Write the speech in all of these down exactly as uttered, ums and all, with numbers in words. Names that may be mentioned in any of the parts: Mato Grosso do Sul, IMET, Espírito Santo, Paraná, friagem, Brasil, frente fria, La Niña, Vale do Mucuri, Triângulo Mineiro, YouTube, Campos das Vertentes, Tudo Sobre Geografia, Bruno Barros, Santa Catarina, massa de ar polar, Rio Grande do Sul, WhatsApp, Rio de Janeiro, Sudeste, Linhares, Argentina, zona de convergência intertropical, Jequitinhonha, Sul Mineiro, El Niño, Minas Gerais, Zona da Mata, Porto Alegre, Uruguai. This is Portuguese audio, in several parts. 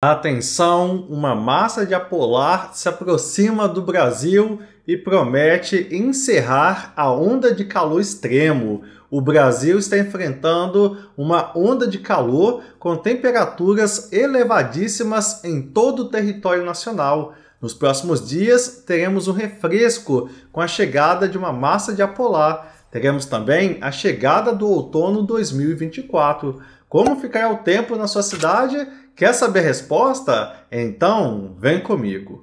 Atenção, uma massa de ar polar se aproxima do Brasil e promete encerrar a onda de calor extremo. O Brasil está enfrentando uma onda de calor com temperaturas elevadíssimas em todo o território nacional. Nos próximos dias, teremos um refresco com a chegada de uma massa de ar polar. Teremos também a chegada do outono dois mil e vinte e quatro. Como ficará o tempo na sua cidade? Quer saber a resposta? Então, vem comigo!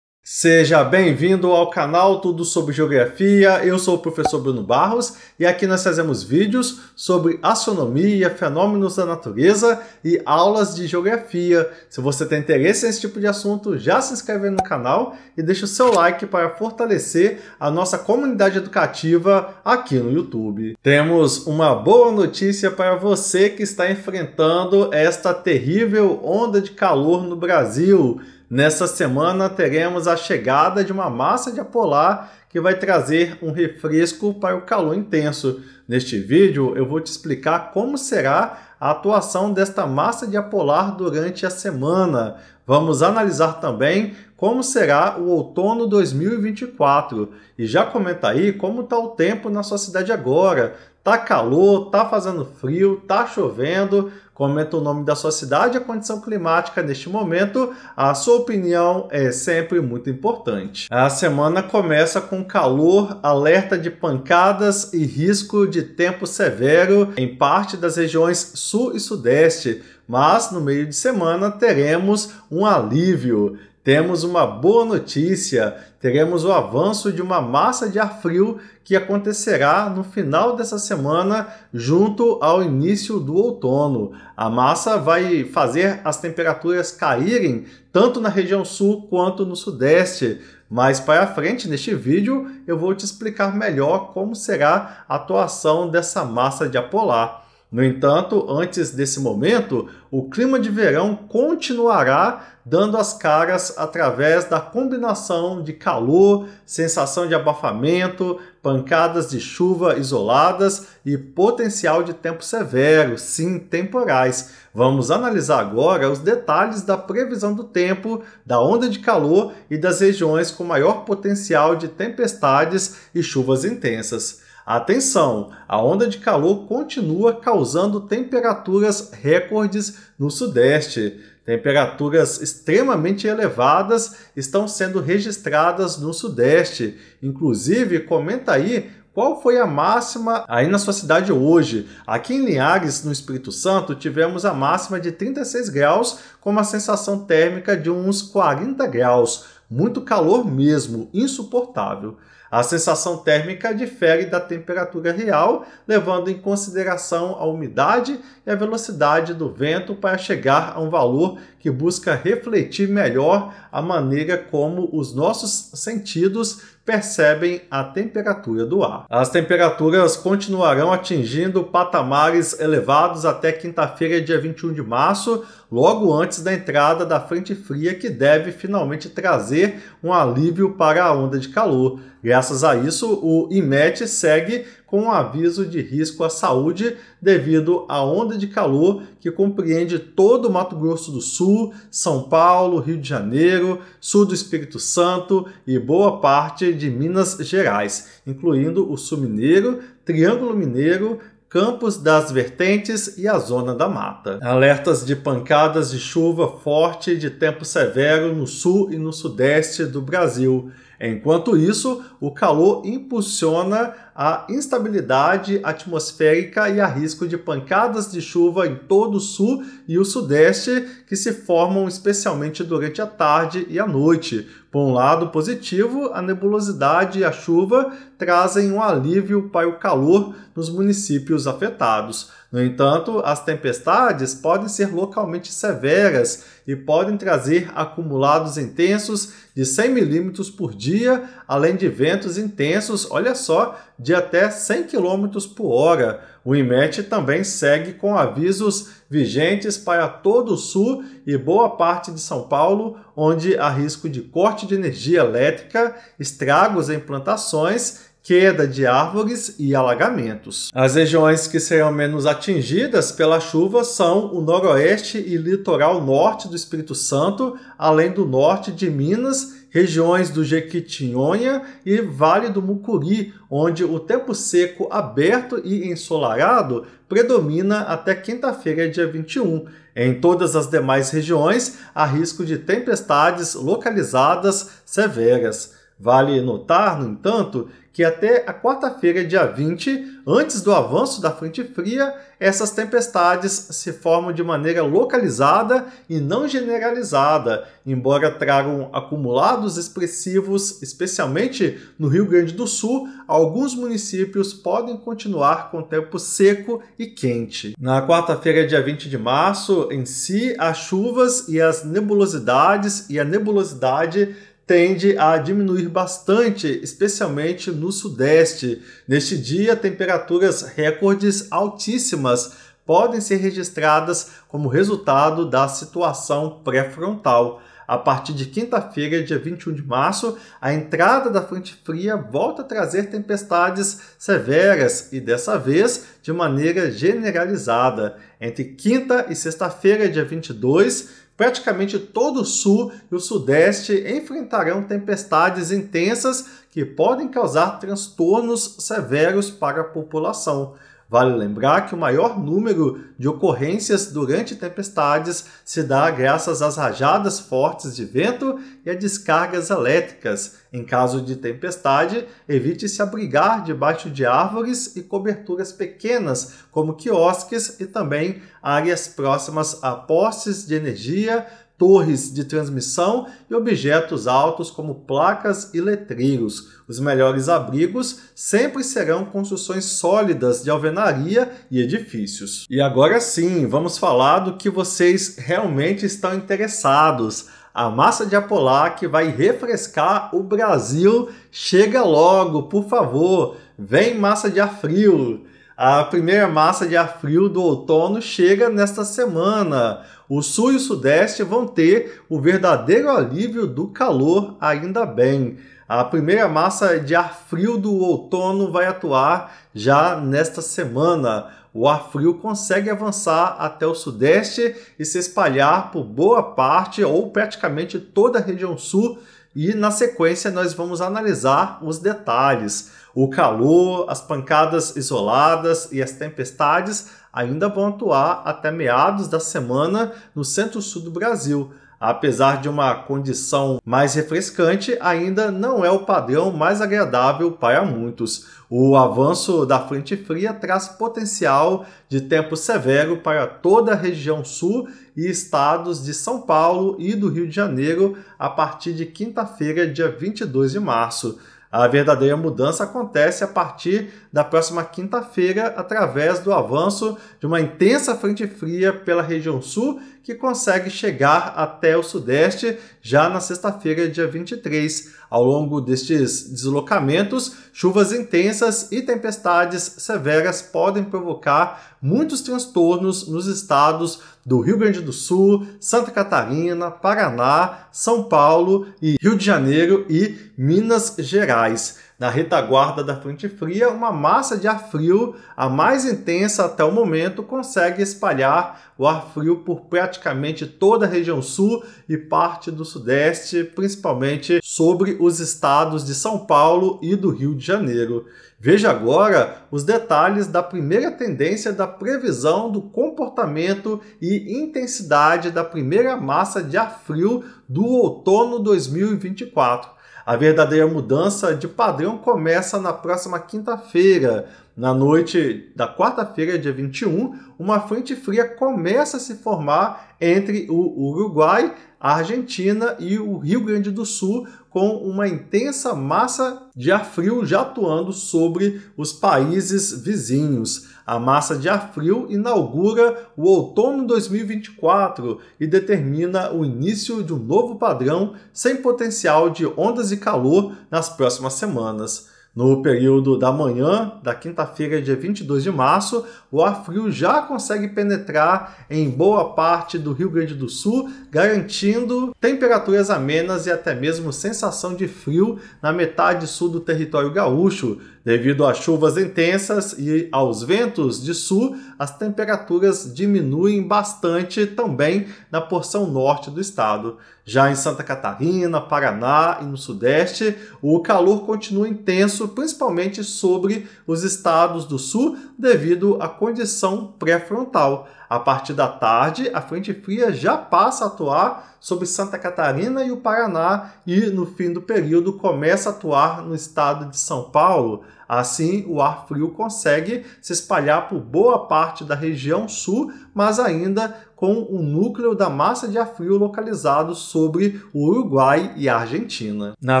Seja bem-vindo ao canal Tudo Sobre Geografia. Eu sou o professor Bruno Barros e aqui nós fazemos vídeos sobre astronomia, fenômenos da natureza e aulas de geografia. Se você tem interesse nesse tipo de assunto, já se inscreve no canal e deixa o seu like para fortalecer a nossa comunidade educativa aqui no YouTube. Temos uma boa notícia para você que está enfrentando esta terrível onda de calor no Brasil. Nessa semana teremos a chegada de uma massa de ar polar que vai trazer um refresco para o calor intenso. Neste vídeo eu vou te explicar como será a atuação desta massa de ar polar durante a semana. Vamos analisar também como será o outono dois mil e vinte e quatro. E já comenta aí como está o tempo na sua cidade agora. Tá calor, tá fazendo frio, tá chovendo? Comenta o nome da sua cidade e a condição climática neste momento. A sua opinião é sempre muito importante. A semana começa com calor, alerta de pancadas e risco de tempo severo em parte das regiões sul e sudeste, mas no meio de semana teremos um alívio. Temos uma boa notícia, teremos o avanço de uma massa de ar frio que acontecerá no final dessa semana junto ao início do outono. A massa vai fazer as temperaturas caírem tanto na região sul quanto no sudeste. Mais para frente, neste vídeo, eu vou te explicar melhor como será a atuação dessa massa de ar polar. No entanto, antes desse momento, o clima de verão continuará dando as caras através da combinação de calor, sensação de abafamento, pancadas de chuva isoladas e potencial de tempo severo, sim, temporais. Vamos analisar agora os detalhes da previsão do tempo, da onda de calor e das regiões com maior potencial de tempestades e chuvas intensas. Atenção, a onda de calor continua causando temperaturas recordes no sudeste. Temperaturas extremamente elevadas estão sendo registradas no sudeste. Inclusive, comenta aí qual foi a máxima aí na sua cidade hoje. Aqui em Linhares, no Espírito Santo, tivemos a máxima de trinta e seis graus com uma sensação térmica de uns quarenta graus. Muito calor mesmo, insuportável. A sensação térmica difere da temperatura real, levando em consideração a umidade e a velocidade do vento para chegar a um valor que busca refletir melhor a maneira como os nossos sentidos percebem a temperatura do ar. As temperaturas continuarão atingindo patamares elevados até quinta-feira, dia vinte e um de março, logo antes da entrada da frente fria que deve finalmente trazer um alívio para a onda de calor. Graças a isso, o I M E T segue com um aviso de risco à saúde devido à onda de calor que compreende todo o Mato Grosso do Sul, São Paulo, Rio de Janeiro, sul do Espírito Santo e boa parte de Minas Gerais, incluindo o Sul Mineiro, Triângulo Mineiro, Campos das Vertentes e a Zona da Mata. Alertas de pancadas de chuva forte e de tempo severo no sul e no sudeste do Brasil. Enquanto isso, o calor impulsiona a instabilidade atmosférica e há risco de pancadas de chuva em todo o sul e o sudeste que se formam especialmente durante a tarde e a noite. Por um lado positivo, a nebulosidade e a chuva trazem um alívio para o calor nos municípios afetados. No entanto, as tempestades podem ser localmente severas e podem trazer acumulados intensos de cem milímetros por dia, além de ventos intensos, olha só, de até cem quilômetros por hora. O I M E T também segue com avisos vigentes para todo o sul e boa parte de São Paulo, onde há risco de corte de energia elétrica, estragos em plantações, queda de árvores e alagamentos. As regiões que serão menos atingidas pela chuva são o noroeste e litoral norte do Espírito Santo, além do norte de Minas, regiões do Jequitinhonha e Vale do Mucuri, onde o tempo seco, aberto e ensolarado predomina até quinta-feira, dia vinte e um. Em todas as demais regiões, há risco de tempestades localizadas severas. Vale notar, no entanto, que até a quarta-feira, dia vinte, antes do avanço da frente fria, essas tempestades se formam de maneira localizada e não generalizada, embora tragam acumulados expressivos, especialmente no Rio Grande do Sul, alguns municípios podem continuar com tempo seco e quente. Na quarta-feira, dia vinte de março, em si, as chuvas e as nebulosidades e a nebulosidade tende a diminuir bastante, especialmente no sudeste. Neste dia, temperaturas recordes altíssimas podem ser registradas como resultado da situação pré-frontal. A partir de quinta-feira, dia vinte e um de março, a entrada da frente fria volta a trazer tempestades severas e, dessa vez, de maneira generalizada. Entre quinta e sexta-feira, dia vinte e dois, praticamente todo o sul e o sudeste enfrentarão tempestades intensas que podem causar transtornos severos para a população. Vale lembrar que o maior número de ocorrências durante tempestades se dá graças às rajadas fortes de vento e a descargas elétricas. Em caso de tempestade, evite se abrigar debaixo de árvores e coberturas pequenas, como quiosques e também áreas próximas a postes de energia, torres de transmissão e objetos altos como placas e letreiros. Os melhores abrigos sempre serão construções sólidas de alvenaria e edifícios. E agora sim, vamos falar do que vocês realmente estão interessados. A massa de ar polar que vai refrescar o Brasil chega logo, por favor. Vem massa de ar frio. A primeira massa de ar frio do outono chega nesta semana. O sul e o sudeste vão ter o verdadeiro alívio do calor, ainda bem. A primeira massa de ar frio do outono vai atuar já nesta semana. O ar frio consegue avançar até o sudeste e se espalhar por boa parte ou praticamente toda a região sul, e na sequência nós vamos analisar os detalhes. O calor, as pancadas isoladas e as tempestades ainda vão atuar até meados da semana no centro-sul do Brasil. Apesar de uma condição mais refrescante, ainda não é o padrão mais agradável para muitos. O avanço da frente fria traz potencial de tempo severo para toda a região sul e estados de São Paulo e do Rio de Janeiro a partir de quinta-feira, dia vinte e dois de março. A verdadeira mudança acontece a partir da próxima quinta-feira através do avanço de uma intensa frente fria pela região sul que consegue chegar até o sudeste já na sexta-feira, dia vinte e três. Ao longo destes deslocamentos, chuvas intensas e tempestades severas podem provocar muitos transtornos nos estados do Rio Grande do Sul, Santa Catarina, Paraná, São Paulo e Rio de Janeiro e Minas Gerais. Na retaguarda da frente fria, uma massa de ar frio, a mais intensa até o momento, consegue espalhar o ar frio por praticamente toda a região sul e parte do sudeste, principalmente sobre os estados de São Paulo e do Rio de Janeiro. Veja agora os detalhes da primeira tendência da previsão do comportamento e intensidade da primeira massa de ar frio do outono dois mil e vinte e quatro. A verdadeira mudança de padrão começa na próxima quinta-feira. Na noite da quarta-feira, dia vinte e um, uma frente fria começa a se formar entre o Uruguai, a Argentina e o Rio Grande do Sul, com uma intensa massa de ar frio já atuando sobre os países vizinhos. A massa de ar frio inaugura o outono dois mil e vinte e quatro e determina o início de um novo padrão sem potencial de ondas de calor nas próximas semanas. No período da manhã, da quinta-feira, dia vinte e dois de março, o ar frio já consegue penetrar em boa parte do Rio Grande do Sul, garantindo temperaturas amenas e até mesmo sensação de frio na metade sul do território gaúcho. Devido a chuvas intensas e aos ventos de sul, as temperaturas diminuem bastante também na porção norte do estado. Já em Santa Catarina, Paraná e no sudeste, o calor continua intenso, principalmente sobre os estados do sul, devido à condição pré-frontal. A partir da tarde, a frente fria já passa a atuar sobre Santa Catarina e o Paraná e, no fim do período, começa a atuar no estado de São Paulo. Assim, o ar frio consegue se espalhar por boa parte da região sul, mas ainda com o núcleo da massa de ar frio localizado sobre o Uruguai e a Argentina. Na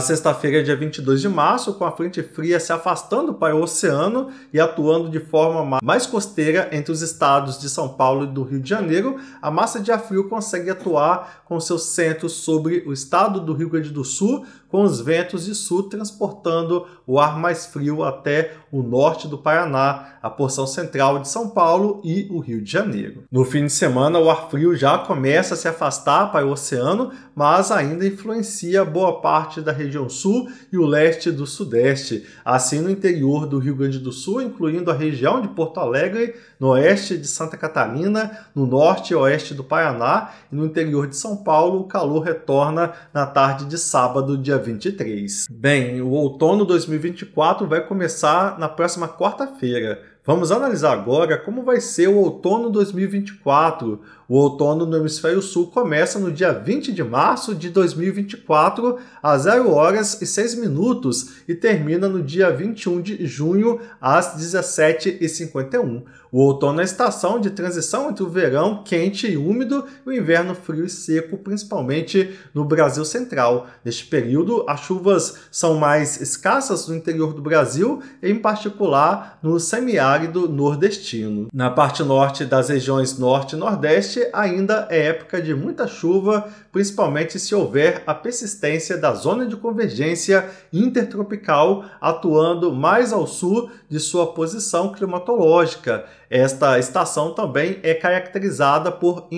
sexta-feira, dia vinte e dois de março, com a frente fria se afastando para o oceano e atuando de forma mais costeira entre os estados de São Paulo e do Rio de Janeiro, a massa de ar frio consegue atuar com seus centros sobre o estado do Rio Grande do Sul, com os ventos de sul transportando o ar mais frio até o norte do Paraná, a porção central de São Paulo e o Rio de Janeiro. No fim de semana, o ar frio já começa a se afastar para o oceano, mas ainda influencia boa parte da região sul e o leste do sudeste. Assim, no interior do Rio Grande do Sul, incluindo a região de Porto Alegre, no oeste de Santa Catarina, no norte e oeste do Paraná e no interior de São Paulo, o calor retorna na tarde de sábado, dia vinte e três. Bem, o outono dois mil e vinte e quatro vai começar na próxima quarta-feira. Vamos analisar agora como vai ser o outono dois mil e vinte e quatro. O outono no hemisfério sul começa no dia vinte de março de dois mil e vinte e quatro, às zero horas e seis minutos, e termina no dia vinte e um de junho, às dezessete e cinquenta e um. O outono é a estação de transição entre o verão quente e úmido e o inverno frio e seco, principalmente no Brasil central. Neste período, as chuvas são mais escassas no interior do Brasil, em particular no semiárido nordestino. Na parte norte das regiões norte e nordeste, ainda é época de muita chuva, principalmente se houver a persistência da zona de convergência intertropical atuando mais ao sul de sua posição climatológica. Esta estação também é caracterizada por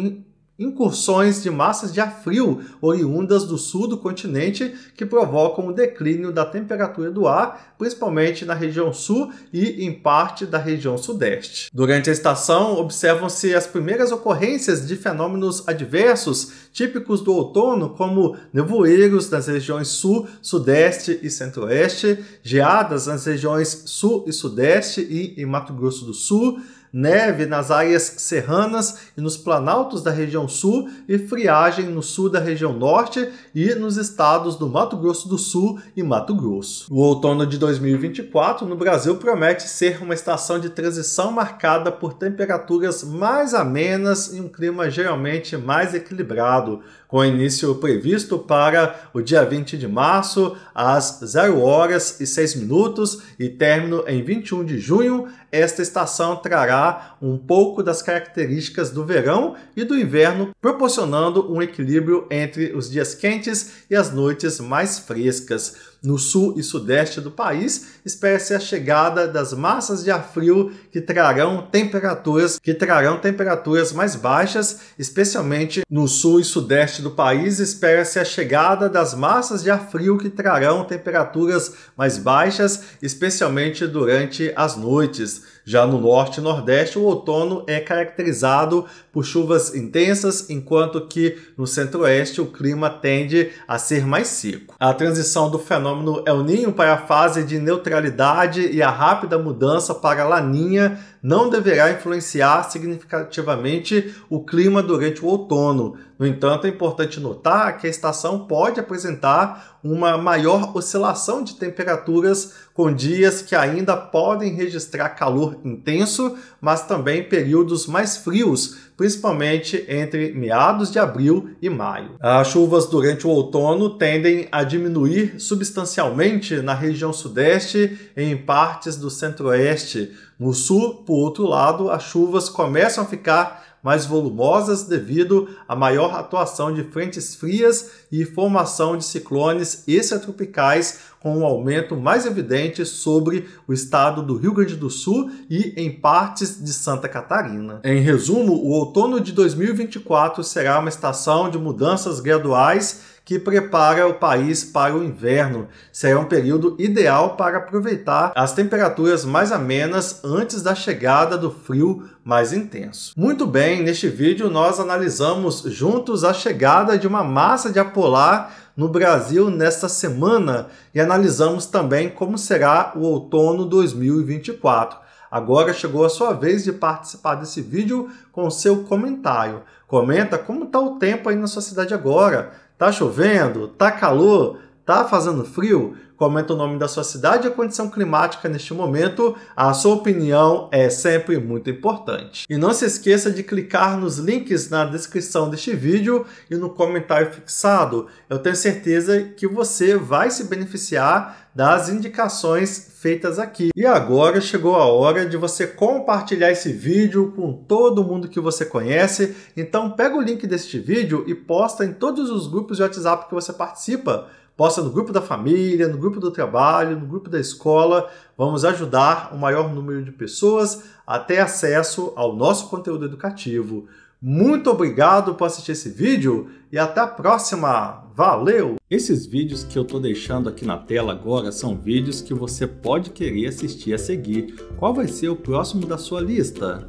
incursões de massas de ar frio oriundas do sul do continente que provocam o declínio da temperatura do ar, principalmente na região sul e em parte da região sudeste. Durante a estação, observam-se as primeiras ocorrências de fenômenos adversos típicos do outono, como nevoeiros nas regiões sul, sudeste e centro-oeste, geadas nas regiões sul e sudeste e em Mato Grosso do Sul, neve nas áreas serranas e nos planaltos da região sul e friagem no sul da região norte e nos estados do Mato Grosso do Sul e Mato Grosso. O outono de dois mil e vinte e quatro no Brasil promete ser uma estação de transição marcada por temperaturas mais amenas e um clima geralmente mais equilibrado, com início previsto para o dia vinte de março, às zero horas e seis minutos e término em vinte e um de junho, esta estação trará um pouco das características do verão e do inverno, proporcionando um equilíbrio entre os dias quentes e as noites mais frescas. No sul e sudeste do país, espera-se a chegada das massas de ar frio que trarão temperaturas, que trarão temperaturas mais baixas, especialmente no sul e sudeste do país, espera-se a chegada das massas de ar frio que trarão temperaturas mais baixas, especialmente durante as noites. Já no norte e nordeste, o outono é caracterizado por chuvas intensas, enquanto que no centro-oeste o clima tende a ser mais seco. A transição do fenômeno El Niño para a fase de neutralidade e a rápida mudança para La Niña não deverá influenciar significativamente o clima durante o outono. No entanto, é importante notar que a estação pode apresentar uma maior oscilação de temperaturas, com dias que ainda podem registrar calor intenso, mas também períodos mais frios, principalmente entre meados de abril e maio. As chuvas durante o outono tendem a diminuir substancialmente na região sudeste e em partes do centro-oeste. No sul, por outro lado, as chuvas começam a ficar mais volumosas devido à maior atuação de frentes frias e formação de ciclones extratropicais, com um aumento mais evidente sobre o estado do Rio Grande do Sul e em partes de Santa Catarina. Em resumo, o outono de dois mil e vinte e quatro será uma estação de mudanças graduais que prepara o país para o inverno. Será um período ideal para aproveitar as temperaturas mais amenas antes da chegada do frio mais intenso. Muito bem, neste vídeo nós analisamos juntos a chegada de uma massa de ar polar no Brasil nesta semana e analisamos também como será o outono dois mil e vinte e quatro. Agora chegou a sua vez de participar desse vídeo com seu comentário. Comenta como está o tempo aí na sua cidade agora. Tá chovendo? Tá calor? Tá fazendo frio? Comenta o nome da sua cidade e a condição climática neste momento. A sua opinião é sempre muito importante. E não se esqueça de clicar nos links na descrição deste vídeo e no comentário fixado. Eu tenho certeza que você vai se beneficiar das indicações feitas aqui. E agora chegou a hora de você compartilhar esse vídeo com todo mundo que você conhece. Então pega o link deste vídeo e posta em todos os grupos de WhatsApp que você participa. Posta no grupo da família, no grupo do trabalho, no grupo da escola. Vamos ajudar o maior número de pessoas a ter acesso ao nosso conteúdo educativo. Muito obrigado por assistir esse vídeo e até a próxima. Valeu! Esses vídeos que eu estou deixando aqui na tela agora são vídeos que você pode querer assistir a seguir. Qual vai ser o próximo da sua lista?